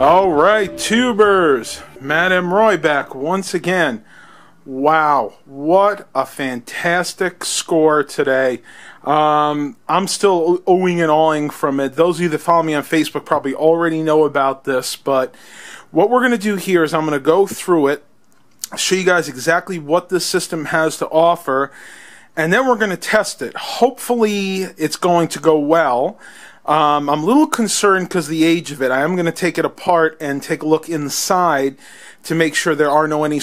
All right, tubers, Madam Roy back once again. Wow, what a fantastic score today. I'm still oohing and awing from it. Those of you that follow me on Facebook probably already know about this, but what we're going to do here is I'm going to go through it, show you guys exactly what this system has to offer, and then we're going to test it. Hopefully it's going to go well. I'm a little concerned because of the age of it. I am going to take it apart and take a look inside to make sure there are not any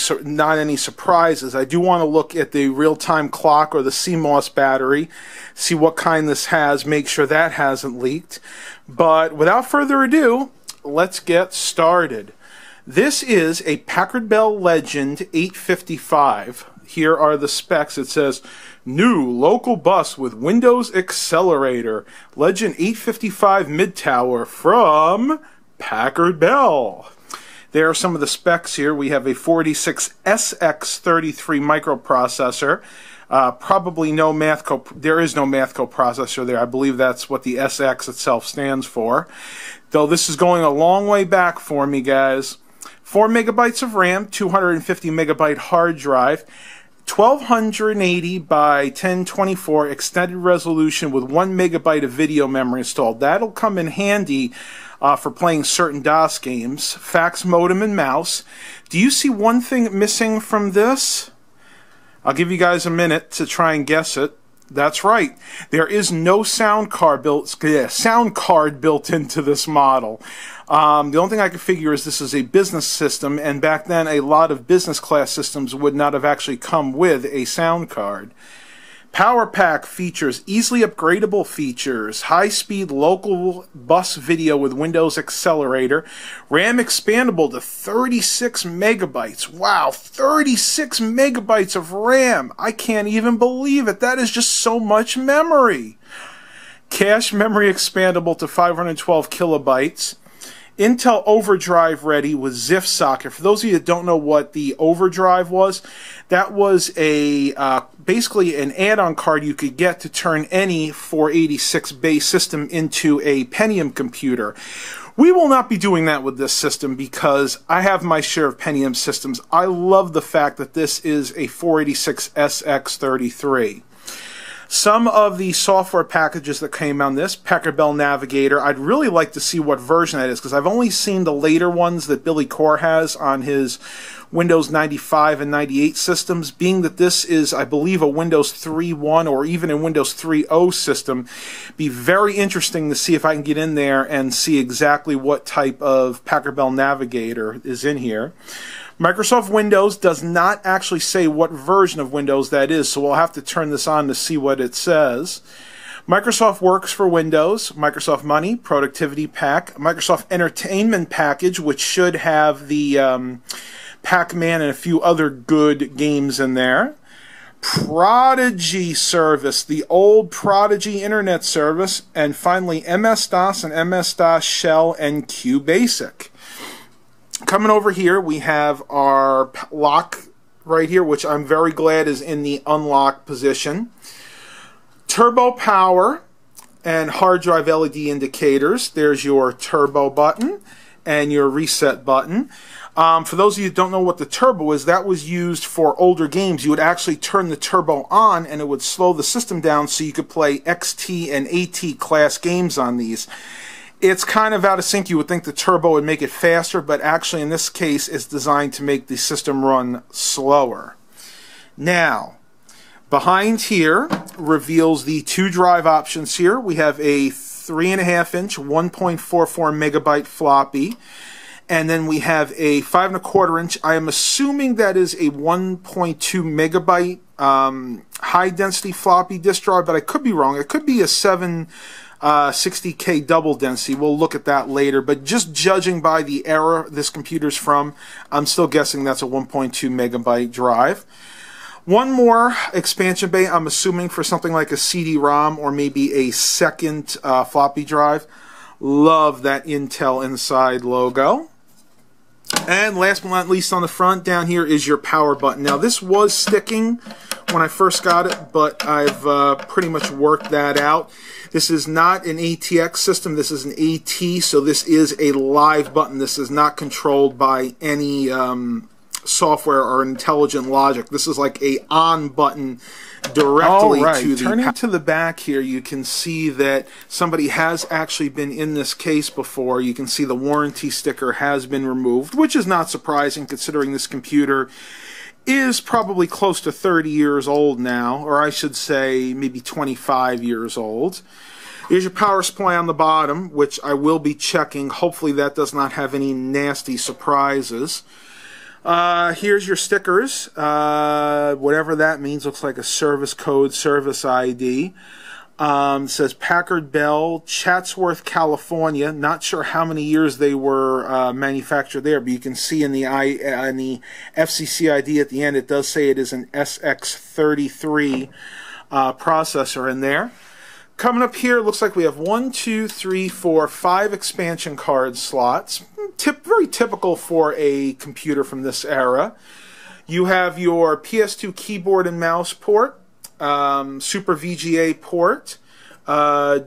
surprises. I do want to look at the real-time clock or the CMOS battery, see what kind this has, make sure that hasn't leaked. But without further ado, let's get started. This is a Packard Bell Legend 855. Here are the specs. It says, new local bus with Windows Accelerator, Legend 855 mid-tower from Packard Bell. There are some of the specs here. We have a 486 SX 33 microprocessor. Probably no there is no Mathco processor there. I believe that's what the SX itself stands for. Though this is going a long way back for me, guys. 4 megabytes of RAM, 250 megabyte hard drive, 1280 by 1024 extended resolution with 1 megabyte of video memory installed. That'll come in handy for playing certain DOS games. Fax modem and mouse. Do you see one thing missing from this? I'll give you guys a minute to try and guess it. That's right. There is no sound card built into this model. The only thing I can figure is this is a business system, and back then a lot of business class systems would not have actually come with a sound card. Power pack features, easily upgradable features, high-speed local bus video with Windows Accelerator, RAM expandable to 36 megabytes. Wow, 36 megabytes of RAM. I can't even believe it. That is just so much memory. Cache memory expandable to 512 kilobytes. Intel Overdrive ready with ZIF socket. For those of you that don't know what the Overdrive was, that was a basically an add-on card you could get to turn any 486 base system into a Pentium computer. We will not be doing that with this system because I have my share of Pentium systems. I love the fact that this is a 486 SX33. Some of the software packages that came on this, Packard Bell Navigator, I'd really like to see what version that is, because I've only seen the later ones that Billy Core has on his Windows 95 and 98 systems, being that this is, I believe, a Windows 3.1 or even a Windows 3.0 system. Be very interesting to see if I can get in there and see exactly what type of Packard Bell Navigator is in here. Microsoft Windows does not actually say what version of Windows that is, so we'll have to turn this on to see what it says. Microsoft Works for Windows, Microsoft Money, Productivity Pack, Microsoft Entertainment Package, which should have the Pac-Man and a few other good games in there. Prodigy Service, the old Prodigy Internet Service, and finally MS-DOS and MS-DOS Shell and QBasic. Coming over here, we have our lock right here, which I'm very glad is in the unlock position. Turbo power and hard drive LED indicators. There's your turbo button and your reset button. For those of you who don't know what the turbo is, that was used for older games. You would actually turn the turbo on and it would slow the system down so you could play XT and AT class games on these. It's kind of out of sync. You would think the turbo would make it faster, but actually in this case it's designed to make the system run slower. Now, behind here reveals the two drive options here. We have a 3.5-inch, 1.44 megabyte floppy, and then we have a 5.25-inch. I am assuming that is a 1.2 megabyte high-density floppy disk drive, but I could be wrong. It could be a 60K double density. We'll look at that later, but just judging by the era this computer's from, I'm still guessing that's a 1.2 megabyte drive. One more expansion bay, I'm assuming for something like a CD-ROM or maybe a second floppy drive. Love that Intel Inside logo. And last but not least on the front down here is your power button. Now this was sticking when I first got it, but I've pretty much worked that out. This is not an ATX system, this is an AT, so this is a live button. This is not controlled by any software or intelligent logic. This is like a on button directly to the... Turning to the back here, you can see that somebody has actually been in this case before. You can see the warranty sticker has been removed, which is not surprising considering this computer is probably close to 30 years old now, or I should say maybe 25 years old. Here's your power supply on the bottom, which I will be checking. Hopefully that does not have any nasty surprises. Here's your stickers, whatever that means. Looks like a service code, service ID. Says Packard Bell, Chatsworth, California. Not sure how many years they were manufactured there, but you can see in the FCC ID at the end, it does say it is an SX33 processor in there. Coming up here, looks like we have 5 expansion card slots. Very typical for a computer from this era. You have your PS2 keyboard and mouse port, Super VGA port,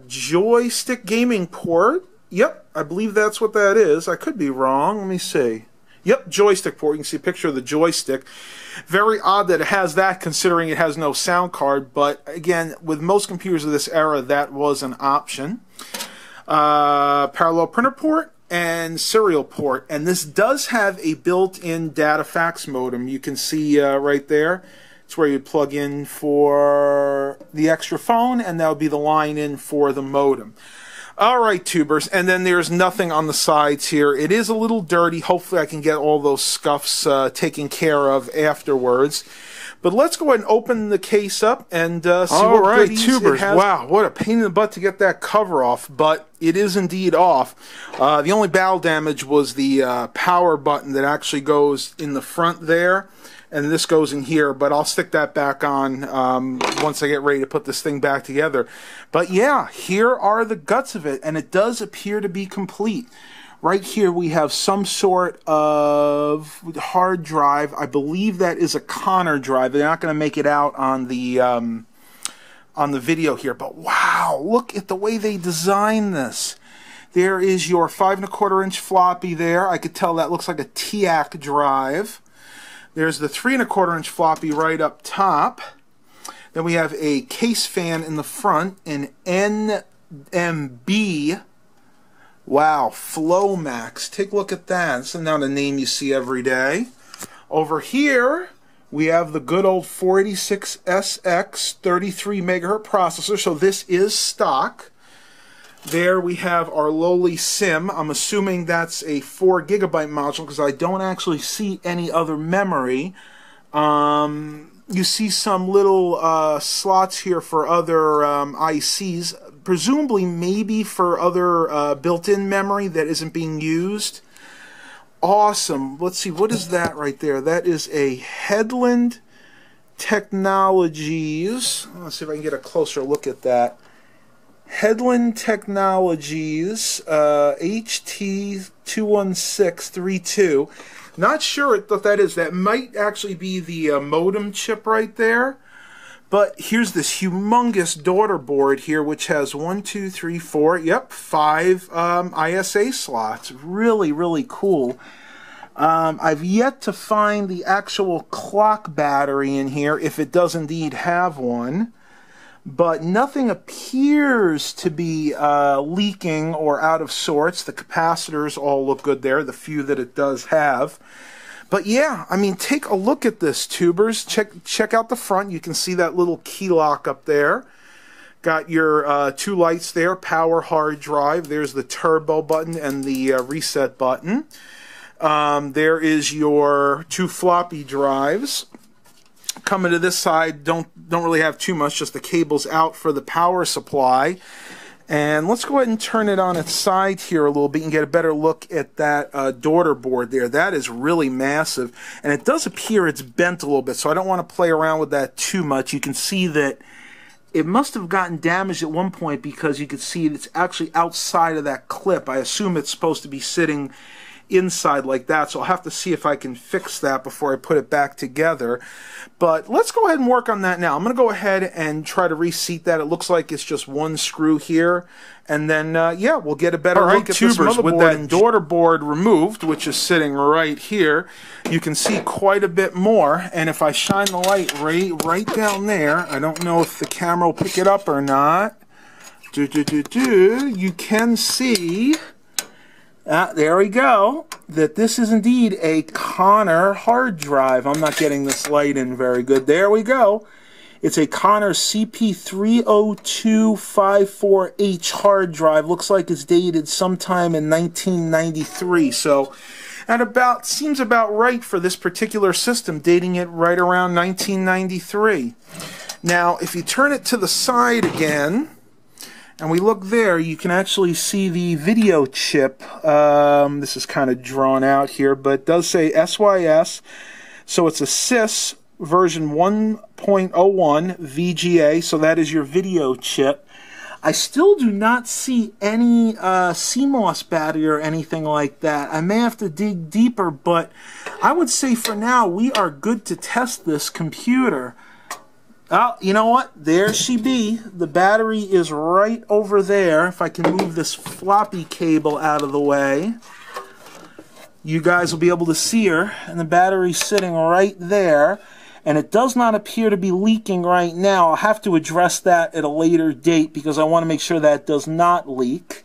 joystick gaming port. Yep, I believe that's what that is. I could be wrong. Let me see. Yep, joystick port. You can see a picture of the joystick. Very odd that it has that considering it has no sound card, but again, with most computers of this era, that was an option. Parallel printer port and serial port, and this does have a built-in data fax modem. You can see right there, it's where you plug in for the extra phone, and that would be the line in for the modem. Alright, tubers, and then there's nothing on the sides here. It is a little dirty. Hopefully I can get all those scuffs taken care of afterwards. But let's go ahead and open the case up and see what goodies it has. Wow, what a pain in the butt to get that cover off, but it is indeed off. The only battle damage was the power button that actually goes in the front there, and this goes in here, but I'll stick that back on once I get ready to put this thing back together. But yeah, here are the guts of it, and it does appear to be complete. Right here we have some sort of hard drive. I believe that is a Conner drive. They're not going to make it out on the video here, but wow, look at the way they designed this. There is your 5 1/4 inch floppy there. I could tell that looks like a TEAC drive. There's the 3 1/4 inch floppy right up top. Then we have a case fan in the front, an NMB. Wow, FlowMax. Take a look at that. It's not a name you see every day. Over here, we have the good old 486 SX 33 megahertz processor, so this is stock. There we have our lowly SIM. I'm assuming that's a 4 gigabyte module because I don't actually see any other memory. You see some little slots here for other ICs, presumably maybe for other built-in memory that isn't being used. Awesome. Let's see, what is that right there? That is a Headland Technologies. Let's see if I can get a closer look at that. Headland Technologies, HT21632. Not sure what that is. That might actually be the modem chip right there. But here's this humongous daughter board here, which has 5 ISA slots. Really, really cool. I've yet to find the actual clock battery in here, if it does indeed have one. But nothing appears to be leaking or out of sorts. The capacitors all look good there, the few that it does have. But yeah, I mean, take a look at this, tubers. Check out the front. You can see that little key lock up there. Got your 2 lights there, power hard drive. There's the turbo button and the reset button. There is your 2 floppy drives. Coming to this side, don't really have too much, just the cables out for the power supply. And let's go ahead and turn it on its side here a little bit and get a better look at that daughter board there. That is really massive, and it does appear it's bent a little bit, so I don't want to play around with that too much. You can see that it must have gotten damaged at one point because you can see it's actually outside of that clip. I assume it's supposed to be sitting inside like that, so I'll have to see if I can fix that before I put it back together. But let's go ahead and work on that now. I'm going to go ahead and try to reseat that. It looks like it's just one screw here, and then yeah, we'll get a better look at this motherboard with that and daughter board removed, which is sitting right here. You can see quite a bit more, and if I shine the light right down there, I don't know if the camera will pick it up or not. You can see, there we go, that this is indeed a Conner hard drive. I'm not getting this light in very good. There we go. It's a Conner CP30254H hard drive. Looks like it's dated sometime in 1993. So that about seems about right for this particular system, dating it right around 1993. Now, if you turn it to the side again, and we look there, you can actually see the video chip. This is kind of drawn out here, but it does say SYS. So it's a SIS version 1.01 VGA, so that is your video chip. I still do not see any CMOS battery or anything like that. I may have to dig deeper, but I would say for now we are good to test this computer. Oh, you know what? There she be. The battery is right over there. If I can move this floppy cable out of the way, you guys will be able to see her. And the battery's sitting right there. And it does not appear to be leaking right now. I'll have to address that at a later date because I want to make sure that does not leak.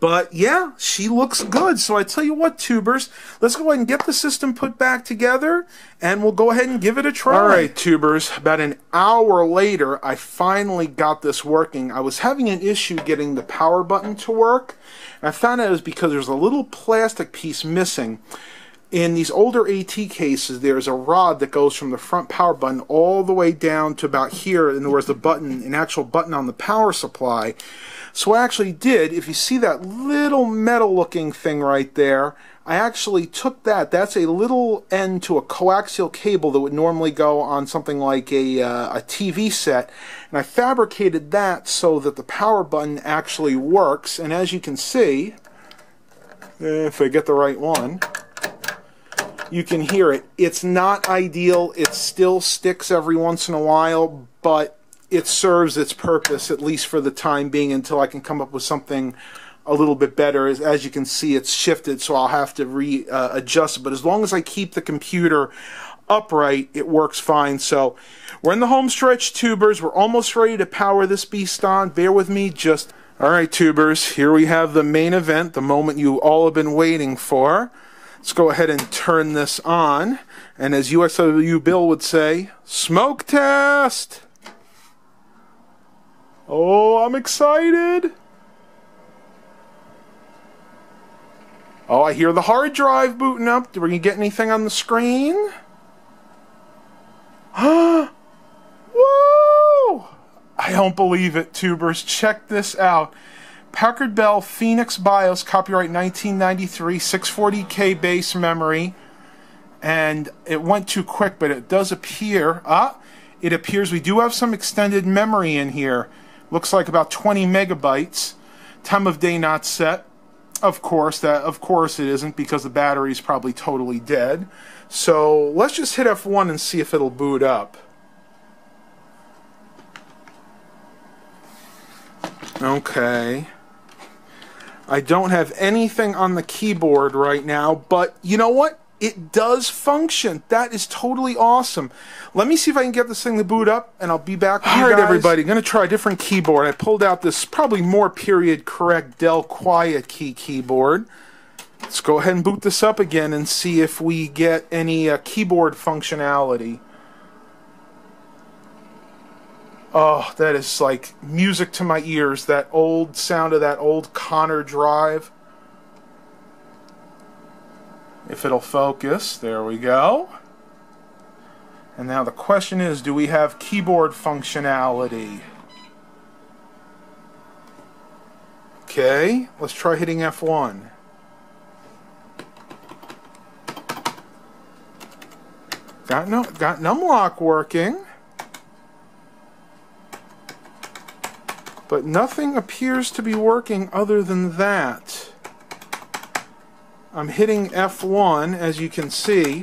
But yeah, she looks good. So I tell you what, tubers, let's go ahead and get the system put back together, and we'll go ahead and give it a try. All right, tubers, about an hour later, I finally got this working. I was having an issue getting the power button to work, and I found out it was because there's a little plastic piece missing. In these older AT cases, there's a rod that goes from the front power button all the way down to about here, in other words, the button, an actual button on the power supply. So what I actually did, if you see that little metal-looking thing right there, I actually took that. That's a little end to a coaxial cable that would normally go on something like a TV set, and I fabricated that so that the power button actually works. And as you can see, if I get the right one, you can hear it. It's not ideal. It still sticks every once in a while, but it serves its purpose, at least for the time being, until I can come up with something a little bit better. As you can see, it's shifted, so I'll have to readjust it. But as long as I keep the computer upright, it works fine. So we're in the home stretch, tubers. We're almost ready to power this beast on. Bear with me. Just all right, tubers. Here we have the main event, the moment you all have been waiting for. Let's go ahead and turn this on, and as USW Bill would say, smoke test! Oh, I'm excited! Oh, I hear the hard drive booting up. Do we get anything on the screen? Woo! I don't believe it, tubers. Check this out. Packard Bell Phoenix BIOS, copyright 1993, 640K base memory, and it went too quick, but it does appear, it appears we do have some extended memory in here. Looks like about 20 megabytes. Time of day not set. Of course, it isn't, because the battery's probably totally dead. So let's just hit F1 and see if it'll boot up. Okay. I don't have anything on the keyboard right now, but you know what? It does function. That is totally awesome. Let me see if I can get this thing to boot up, and I'll be back. All right, everybody, I'm going to try a different keyboard. I pulled out this probably more period-correct Dell Quiet Key keyboard. Let's go ahead and boot this up again and see if we get any keyboard functionality. Oh, that is like music to my ears, that old sound of that old Conner drive. If it'll focus, there we go. And now the question is, do we have keyboard functionality? Okay, let's try hitting F1. Got numlock working. But nothing appears to be working other than that. I'm hitting F1, as you can see,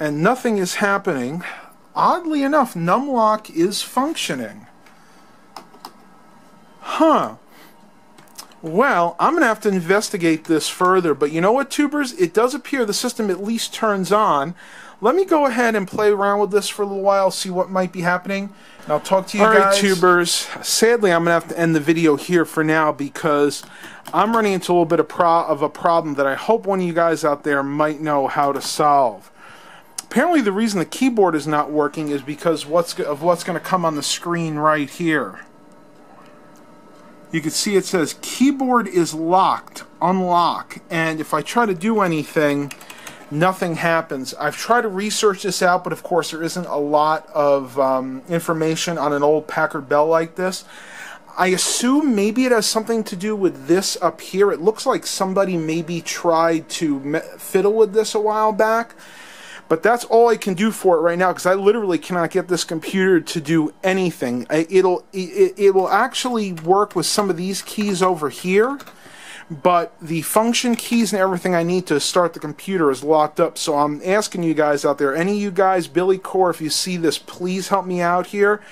and nothing is happening. Oddly enough, numlock is functioning. Huh. Well, I'm going to have to investigate this further, but you know what, tubers? It does appear the system at least turns on. Let me go ahead and play around with this for a little while, see what might be happening, and I'll talk to you guys. All right, tubers. Sadly, I'm going to have to end the video here for now because I'm running into a little bit of a problem that I hope one of you guys out there might know how to solve. Apparently, the reason the keyboard is not working is because of what's going to come on the screen right here. You can see it says keyboard is locked, unlock, and if I try to do anything, nothing happens. I've tried to research this out, but of course there isn't a lot of information on an old Packard Bell like this. I assume maybe it has something to do with this up here. It looks like somebody maybe tried to fiddle with this a while back, but that's all I can do for it right now because I literally cannot get this computer to do anything. It will actually work with some of these keys over here, but the function keys and everything I need to start the computer is locked up. So I'm asking you guys out there, any of you guys, Billy Core, if you see this, please help me out here.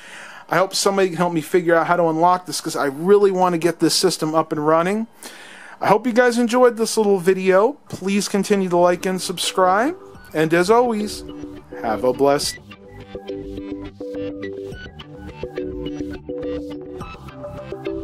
I hope somebody can help me figure out how to unlock this because I really want to get this system up and running. I hope you guys enjoyed this little video. Please continue to like and subscribe. And as always, have a blessed day.